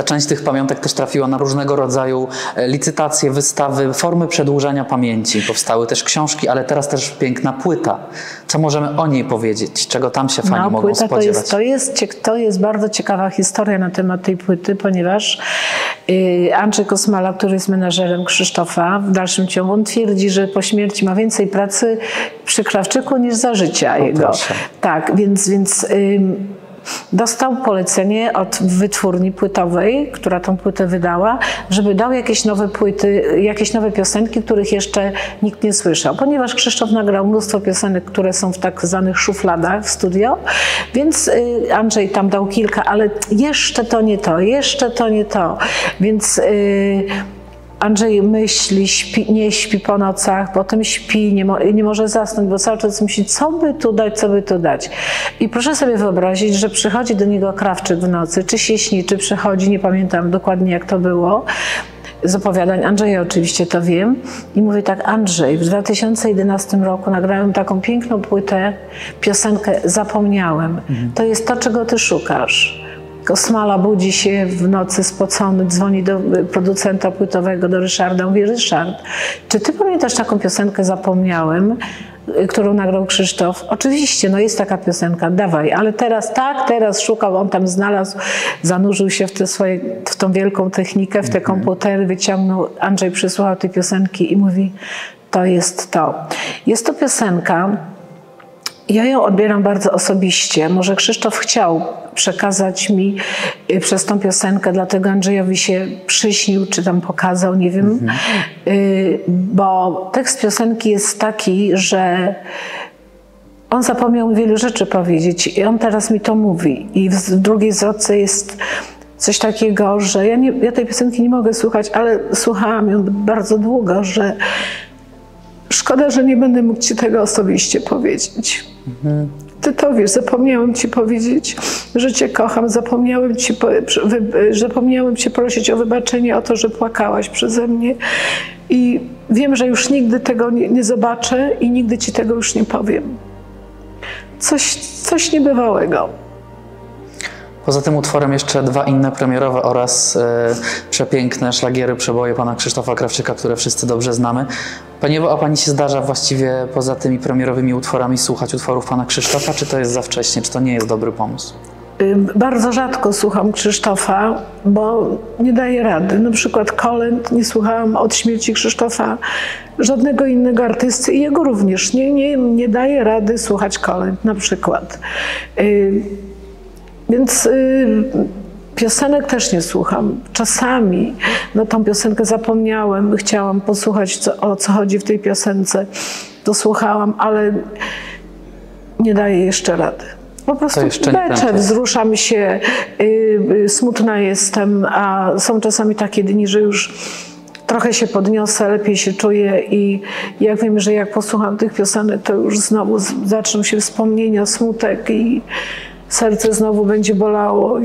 Ta część tych pamiątek też trafiła na różnego rodzaju licytacje, wystawy, formy przedłużania pamięci. Powstały też książki, ale teraz też piękna płyta. Co możemy o niej powiedzieć? Czego tam się fani mogą spodziewać? To jest bardzo ciekawa historia na temat tej płyty, ponieważ Andrzej Kosmala, który jest menażerem Krzysztofa w dalszym ciągu, on twierdzi, że po śmierci ma więcej pracy przy Krawczyku niż za życia jego. Tak, więc dostał polecenie od wytwórni płytowej, która tą płytę wydała, żeby dał jakieś nowe płyty, jakieś nowe piosenki, których jeszcze nikt nie słyszał. Ponieważ Krzysztof nagrał mnóstwo piosenek, które są w tak zwanych szufladach w studio, więc Andrzej tam dał kilka, ale jeszcze to nie to, jeszcze to nie to. Więc Andrzej myśli, śpi, nie śpi po nocach, potem śpi, nie może zasnąć, bo cały czas myśli, co by tu dać, co by tu dać. I proszę sobie wyobrazić, że przychodzi do niego Krawczyk w nocy, czy się śni, czy przychodzi, nie pamiętam dokładnie jak to było, z opowiadań Andrzeja oczywiście to wiem. I mówię tak: Andrzej, w 2011 roku nagrałem taką piękną płytę, piosenkę Zapomniałem. To jest to, czego ty szukasz. Kosmala budzi się w nocy spocony, dzwoni do producenta płytowego, do Ryszarda. Mówi: Ryszard, czy ty pamiętasz taką piosenkę Zapomniałem, którą nagrał Krzysztof? Oczywiście, no jest taka piosenka, dawaj, ale teraz tak, teraz szukał, on tam znalazł, zanurzył się w tą wielką technikę, w te komputery, wyciągnął, Andrzej przysłuchał tej piosenki i mówi: to jest to. Jest to piosenka, ja ją odbieram bardzo osobiście. Może Krzysztof chciał przekazać mi przez tą piosenkę, dlatego Andrzejowi się przyśnił, czy tam pokazał, nie wiem. Bo tekst piosenki jest taki, że on zapomniał wielu rzeczy powiedzieć i on teraz mi to mówi. I w drugiej zwrotce jest coś takiego, że ja tej piosenki nie mogę słuchać, ale słuchałam ją bardzo długo, że szkoda, że nie będę mógł ci tego osobiście powiedzieć. Ty to wiesz, zapomniałem ci powiedzieć, że cię kocham, zapomniałem cię prosić o wybaczenie, o to, że płakałaś przeze mnie i wiem, że już nigdy tego nie zobaczę i nigdy ci tego już nie powiem. Coś niebywałego. Poza tym utworem jeszcze dwa inne premierowe oraz przepiękne szlagiery, przeboje pana Krzysztofa Krawczyka, które wszyscy dobrze znamy. Panie Ewo, a pani się zdarza właściwie poza tymi premierowymi utworami słuchać utworów pana Krzysztofa? Czy to jest za wcześnie? Czy to nie jest dobry pomysł? Bardzo rzadko słucham Krzysztofa, bo nie daję rady. Na przykład kolęd nie słuchałam od śmierci Krzysztofa, żadnego innego artysty i jego również. Nie daję rady słuchać kolęd na przykład. Więc piosenek też nie słucham. Czasami, no tą piosenkę Zapomniałem, chciałam posłuchać, o co chodzi w tej piosence. Dosłuchałam, ale nie daję jeszcze rady. Po prostu beczę, wzruszam się, smutna jestem, a są czasami takie dni, że już trochę się podniosę, lepiej się czuję i jak wiem, że jak posłucham tych piosenek, to już znowu zaczną się wspomnienia, smutek i serce znowu będzie bolało.